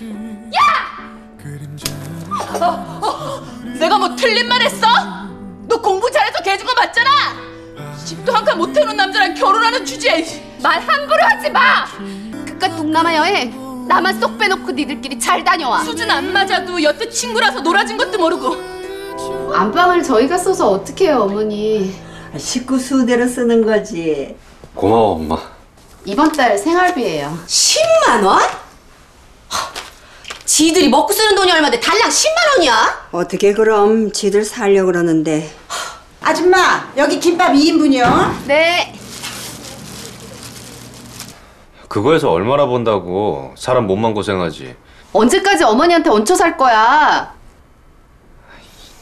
야! 내가 뭐 틀린 말 했어? 너 공부 잘해서 걔 준 거 맞잖아! 집도 한 칸 못 해놓은 남자랑 결혼하는 주제에 말 함부로 하지 마! 그깟 동남아 여행 나만 쏙 빼놓고 니들끼리 잘 다녀와. 수준 안 맞아도 여태 친구라서 놀아준 것도 모르고. 안방을 저희가 써서 어떡해요 어머니. 식구 수대로 쓰는 거지. 고마워 엄마. 이번 달 생활비예요. 10만 원? 지들이 먹고 쓰는 돈이 얼마인데 달랑 10만 원이야? 어떻게 그럼 지들 살려고 그러는데. 아줌마 여기 김밥 2인분이요. 네. 그거에서 얼마나 번다고. 사람 몸만 고생하지. 언제까지 어머니한테 얹혀 살 거야?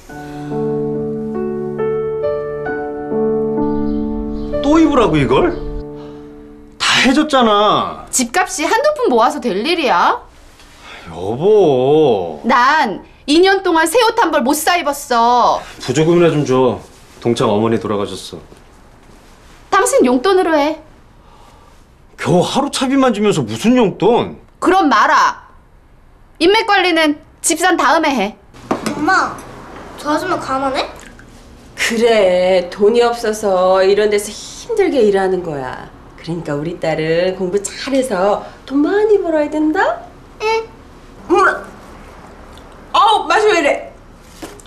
또 입으라고 이걸? 해줬잖아. 집값이 한두 푼 모아서 될 일이야? 여보. 난 2년 동안 새 옷 한 벌 못 사 입었어. 부조금이나 좀 줘. 동창 어머니 돌아가셨어. 당신 용돈으로 해. 겨우 하루 차비만 주면서 무슨 용돈? 그럼 마라. 인맥 관리는 집 산 다음에 해. 엄마, 저 아줌마 가만해? 그래, 돈이 없어서 이런 데서 힘들게 일하는 거야. 그러니까 우리 딸은 공부 잘해서 돈 많이 벌어야 된다? 응. 어우, 맛이 왜 이래?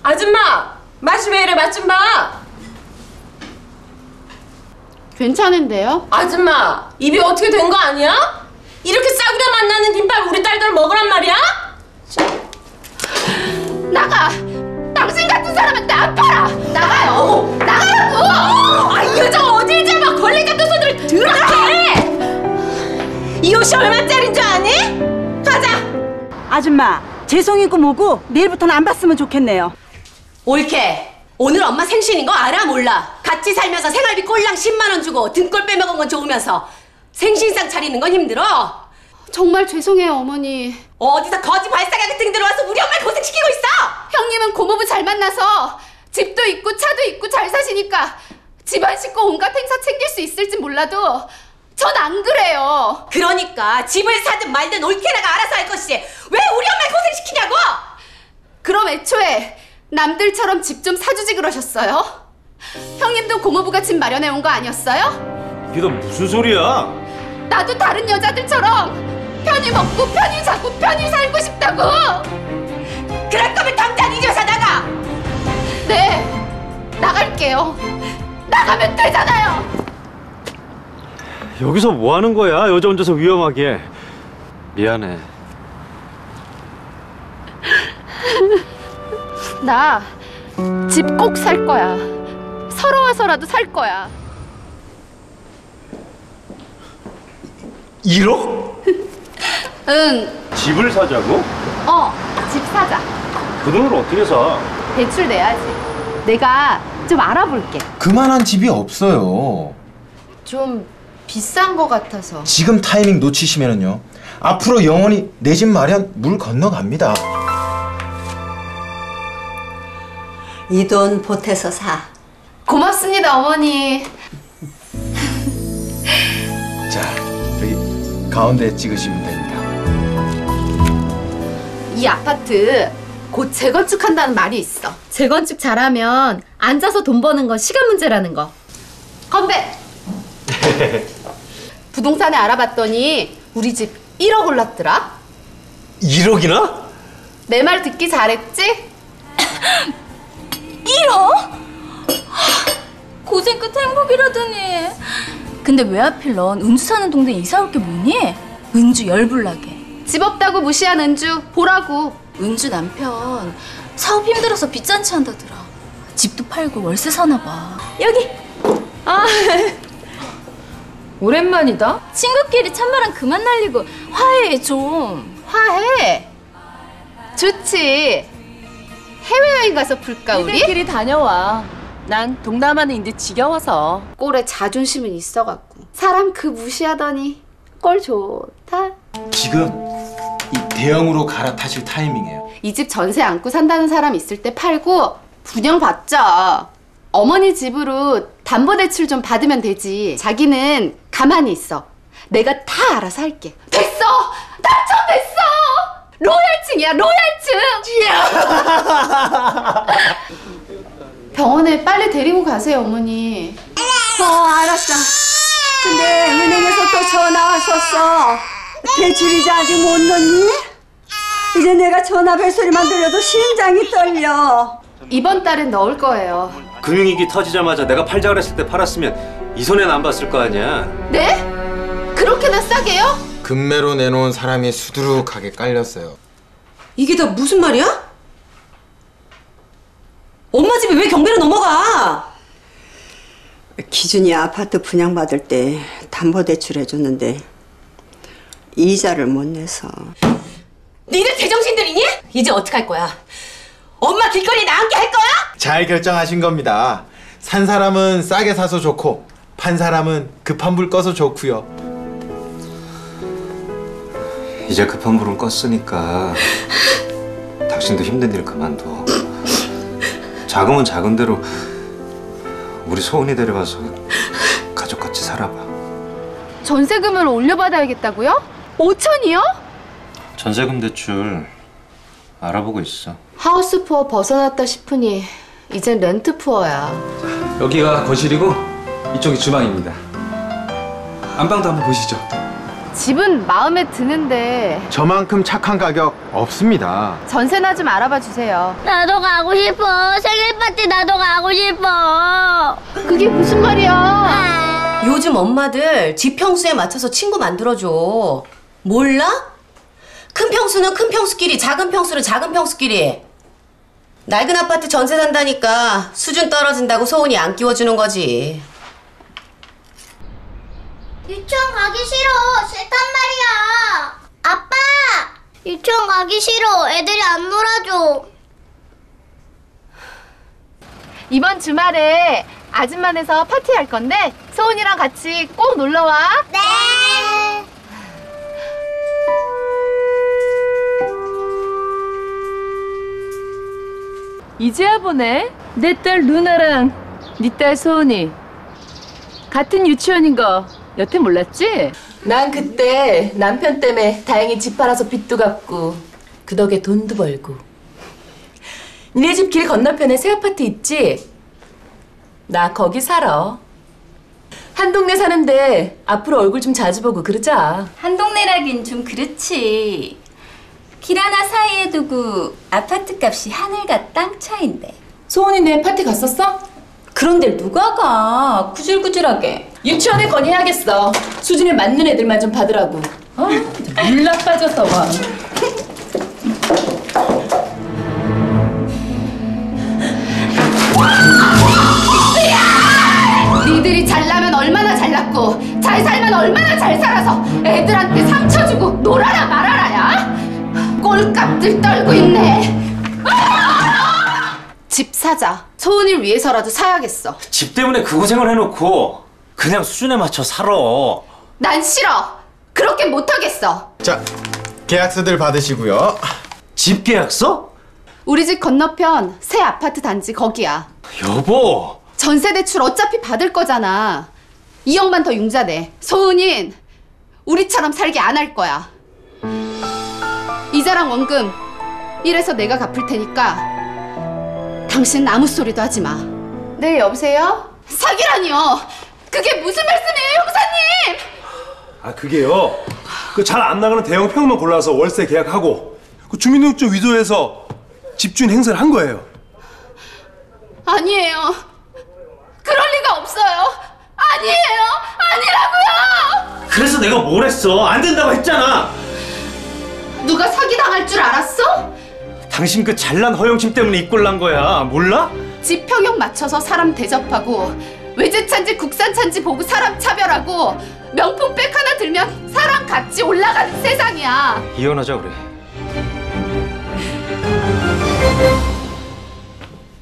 아줌마! 맛이 왜 이래, 맛 좀 봐! 괜찮은데요? 아줌마! 입이 어떻게 된 거 아니야? 이렇게 싸구려 만나는 김밥 우리 딸들 먹으란 말이야? 나가! 당신 같은 사람한테 안 팔아! 나가요! 오. 나가라고! 오. 아, 이 여자가 어딜 잡아! 걸레 같은 손을 들어가! 이 옷이 얼마짜린 줄 아니? 가자! 아줌마, 재송이고 뭐고 내일부터는 안 봤으면 좋겠네요. 올케! 오늘 엄마 생신인 거 알아 몰라? 같이 살면서 생활비 꼴랑 10만 원 주고 등골 빼먹은 건 좋으면서 생신상 차리는 건 힘들어? 정말 죄송해요 어머니. 어디서 거지 발사기 같은 데로 와서 우리 엄마를 고생시키고 있어! 형님은 고모부 잘 만나서 집도 있고 차도 있고 잘 사시니까 집안 식구 온갖 행사 챙길 수 있을지 몰라도 전 안 그래요. 그러니까 집을 사든 말든 올케나가 알아서 할 것이지 왜 우리 엄마를 고생시키냐고! 그럼 애초에 남들처럼 집 좀 사주지 그러셨어요? 형님도 고모부가 집 마련해온 거 아니었어요? 이게 너 무슨 소리야? 나도 다른 여자들처럼 편히 먹고 편히 자고 편히 살고 싶다고! 그럴 거면 당장 이 여자 나가! 네, 나갈게요. 나가면 되잖아요! 여기서 뭐 하는 거야? 여자 혼자서 위험하게. 미안해. 나 집 꼭 살 거야. 서러워서라도 살 거야. 1억? 응. 집을 사자고? 어, 집 사자. 그 돈을 어떻게 사? 대출 내야지. 내가 좀 알아볼게. 그만한 집이 없어요. 좀 비싼 거 같아서. 지금 타이밍 놓치시면은요, 앞으로 영원히 내 집 마련 물 건너갑니다. 이 돈 보태서 사. 고맙습니다 어머니. 자, 여기 가운데 찍으시면 됩니다. 이 아파트 곧 재건축한다는 말이 있어. 재건축 잘하면 앉아서 돈 버는 건 시간 문제라는 거. 건배! 부동산에 알아봤더니 우리 집 1억 올랐더라. 1억이나? 내 말 듣기 잘했지? 1억? 고생 끝 행복이라더니. 근데 왜 하필 넌 은주 사는 동네 이사 올 게 뭐니? 은주 열불나게. 집 없다고 무시한 은주 보라고. 은주 남편 사업 힘들어서 빚잔치 한다더라. 집도 팔고 월세 사나 봐. 여기! 아. 오랜만이다. 친구끼리 찬바람 그만 날리고 화해 좀. 화해? 좋지. 해외여행 가서 풀까 우리? 우리끼리 다녀와. 난 동남아는 인제 지겨워서. 꼴에 자존심은 있어갖고 사람 그 무시하더니 꼴 좋다. 지금 이 대형으로 갈아타실 타이밍이에요. 이 집 전세 안고 산다는 사람 있을 때 팔고 분양받자. 어머니 집으로 담보대출 좀 받으면 되지. 자기는 가만히 있어. 내가 다 알아서 할게. 됐어! 당첨됐어! 병원에 빨리 데리고 가세요, 어머니. 알았어. 근데 은행에서 또 전화 왔었어. 대출이자 아직 못 넣니? 이제 내가 전화 벨소리만 들려도 심장이 떨려. 이번 달엔 넣을 거예요. 금융위기 터지자마자 내가 팔자 그랬을 때 팔았으면 이 손엔 안 봤을 거 아니야. 네? 그렇게나 싸게요? 금매로 내놓은 사람이 수두룩하게 깔렸어요. 이게 다 무슨 말이야? 엄마 집에 왜 경매로 넘어가? 기준이 아파트 분양받을 때 담보대출 해줬는데 이자를 못 내서. 니들 제정신들이니? 이제 어떡할 거야? 엄마 길거리에 나앉게 할 거야? 잘 결정하신 겁니다. 산 사람은 싸게 사서 좋고 판 사람은 급한 불 꺼서 좋고요. 이제 급한 불은 껐으니까 당신도 힘든 일 그만둬. 작으면 작은 대로 우리 소은이 데려가서 가족같이 살아봐. 전세금을 올려받아야겠다고요? 5천이요? 전세금 대출 알아보고 있어. 하우스 푸어 벗어났다 싶으니 이젠 렌트 푸어야. 여기가 거실이고 이쪽이 주방입니다. 안방도 한번 보시죠. 집은 마음에 드는데 저만큼 착한 가격 없습니다. 전세나 좀 알아봐 주세요. 나도 가고 싶어. 생일 파티 나도 가고 싶어. 그게 무슨 말이야. 요즘 엄마들 집 평수에 맞춰서 친구 만들어줘. 몰라? 큰 평수는 큰 평수끼리, 작은 평수는 작은 평수끼리. 낡은 아파트 전세 산다니까 수준 떨어진다고 소은이 안 끼워주는 거지. 유치원 가기 싫어. 싫단 말이야. 아빠! 유치원 가기 싫어. 애들이 안 놀아줘. 이번 주말에 아줌마네서 파티할 건데 소은이랑 같이 꼭 놀러와. 네! 이제야 보네. 내 딸 루나랑 네 딸 소은이 같은 유치원인 거 여태 몰랐지? 난 그때 남편 때문에 다행히 집 팔아서 빚도 갚고 그 덕에 돈도 벌고. 니네 집 길 건너편에 새 아파트 있지? 나 거기 살아. 한 동네 사는데 앞으로 얼굴 좀 자주 보고 그러자. 한 동네라긴 좀 그렇지. 길 하나 사이에 두고 아파트 값이 하늘과 땅 차인데. 소은이네 파티 갔었어? 그런데 누가 가? 구질구질하게. 유치원에 건의해야겠어. 수준에 맞는 애들만 좀 받으라고. 어? 몰라 빠져서 와. 니들이 잘나면 얼마나 잘났고 잘 살면 얼마나 잘 살아서 애들한테 상처 주고 놀아라 말아라야. 꼴값들 떨고 있네. 집 사자. 소은이를 위해서라도 사야겠어. 집 때문에 그 고생을 해놓고 그냥 수준에 맞춰 살아. 난 싫어. 그렇게 못하겠어. 자, 계약서들 받으시고요. 집 계약서? 우리 집 건너편 새 아파트 단지 거기야. 여보. 전세 대출 어차피 받을 거잖아. 2억만 더 융자 내. 소은인 우리처럼 살게 안 할 거야. 이자랑 원금 이래서 내가 갚을 테니까 당신 아무 소리도 하지 마. 네, 여보세요? 사기라니요. 그게 무슨 말씀이에요, 형사님? 아, 그게요. 그 잘 안 나가는 대형 평만 골라서 월세 계약하고 그 주민등록증 위조해서 집주인 행세를 한 거예요. 아니에요. 그럴 리가 없어요. 아니에요. 아니라고요. 그래서 내가 뭘 했어? 안 된다고 했잖아. 누가 사기당할 줄 알았어? 당신 그 잘난 허영심 때문에 입꼴난 거야. 몰라? 집 평형 맞춰서 사람 대접하고 외제차인지 국산차인지 보고 사람 차별하고 명품 백 하나 들면 사람 값이 올라가는 세상이야. 이혼하자 그래.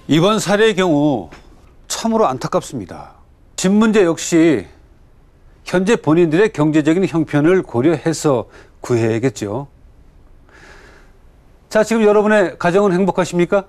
이번 사례의 경우 참으로 안타깝습니다. 집 문제 역시 현재 본인들의 경제적인 형편을 고려해서 구해야겠죠. 자, 지금 여러분의 가정은 행복하십니까?